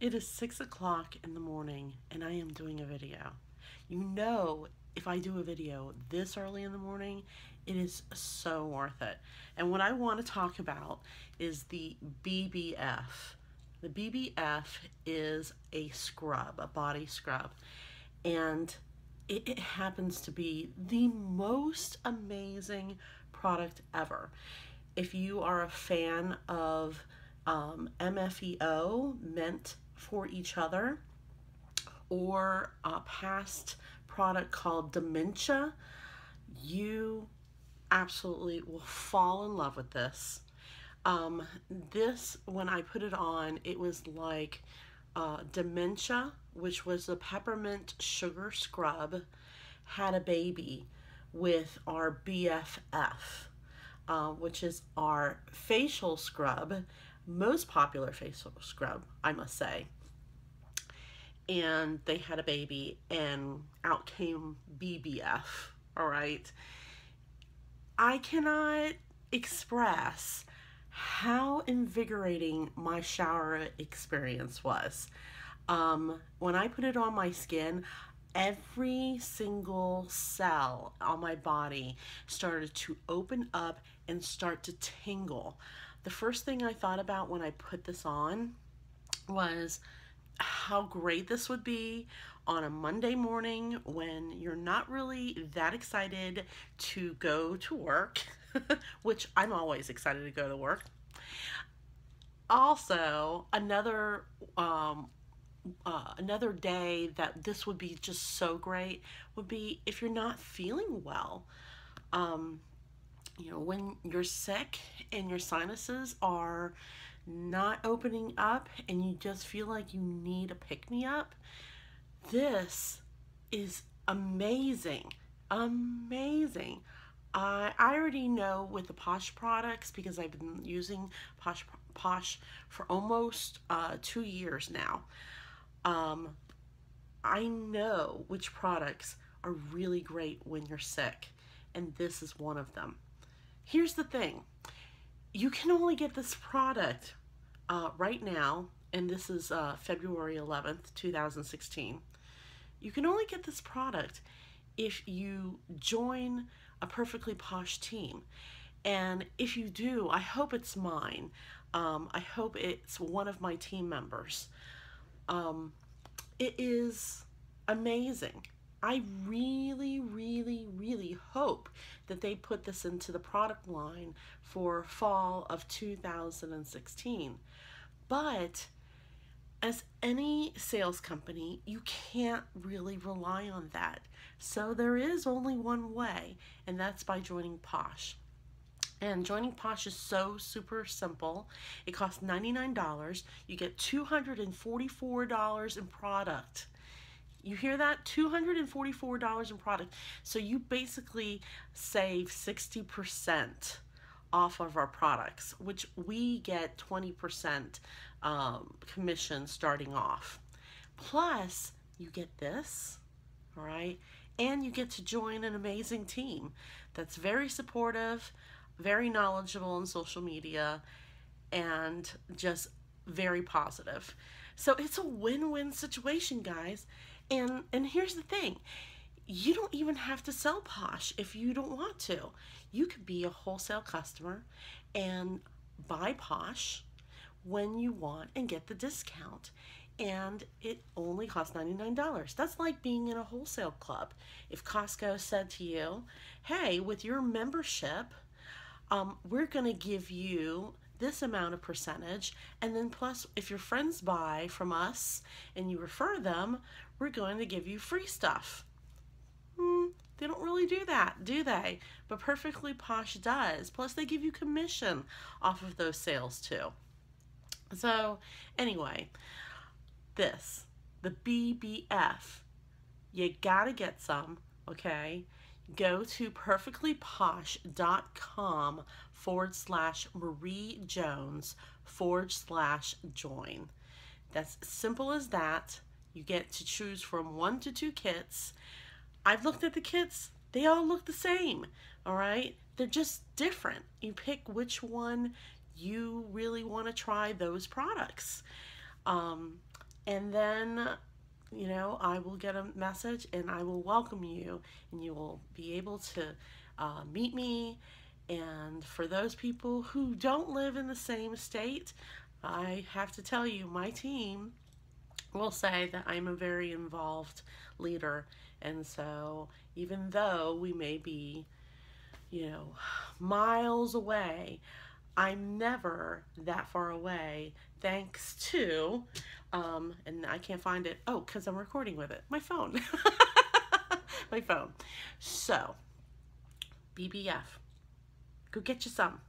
It is 6 o'clock in the morning and I am doing a video. You know, if I do a video this early in the morning, it is so worth it. And what I want to talk about is the BBF. The BBF is a scrub, a body scrub, and it happens to be the most amazing product ever. If you are a fan of MFEO, Meant for Each Other, or a past product called Dementia, you absolutely will fall in love with this. When I put it on, it was like Dementia, which was the peppermint sugar scrub, had a baby with our BFF, which is our facial scrub, most popular facial scrub, I must say. And they had a baby and out came BBF, all right? I cannot express how invigorating my shower experience was. When I put it on my skin, every single cell on my body started to open up and start to tingle. The first thing I thought about when I put this on was how great this would be on a Monday morning when you're not really that excited to go to work, which I'm always excited to go to work. Also, another day that this would be just so great would be if you're not feeling well. You know, when you're sick and your sinuses are not opening up and you just feel like you need a pick-me-up, this is amazing, amazing. I already know with the Posh products, because I've been using Posh for almost 2 years now. I know which products are really great when you're sick, and this is one of them. Here's the thing. You can only get this product right now, and this is February 11th, 2016. You can only get this product if you join a Perfectly Posh team. And if you do, I hope it's mine. I hope it's one of my team members. It is amazing. I really, really, really hope that they put this into the product line for fall of 2016. But as any sales company, you can't really rely on that. So there is only one way, and that's by joining Posh. And joining Posh is so super simple. It costs $99. You get $244 in product. You hear that? $244 in product. So you basically save 60% off of our products, which we get 20% commission starting off. Plus, you get this, all right? And you get to join an amazing team that's very supportive, very knowledgeable on social media, and just very positive. So it's a win-win situation, guys. And here's the thing, you don't even have to sell Posh if you don't want to. You could be a wholesale customer and buy Posh when you want and get the discount. And it only costs $99. That's like being in a wholesale club. If Costco said to you, hey, with your membership, we're gonna give you this amount of percentage, and then plus if your friends buy from us and you refer them, we're going to give you free stuff. They don't really do that, do they? But Perfectly Posh does. Plus they give you commission off of those sales too. So anyway, the BBF, you gotta get some, okay? Go to perfectlyposh.com/Marie Jones/join. That's simple as that. You get to choose from 1 to 2 kits. I've looked at the kits. They all look the same, all right? They're just different. You pick which one you really want to try those products. and then, you know, I will get a message and I will welcome you, and you will be able to meet me. And for those people who don't live in the same state, I have to tell you, my team will say that I'm a very involved leader. And so even though we may be, you know, miles away, I'm never that far away, thanks to, and I can't find it, oh, because I'm recording with it, my phone, my phone. So, BFF, go get you some.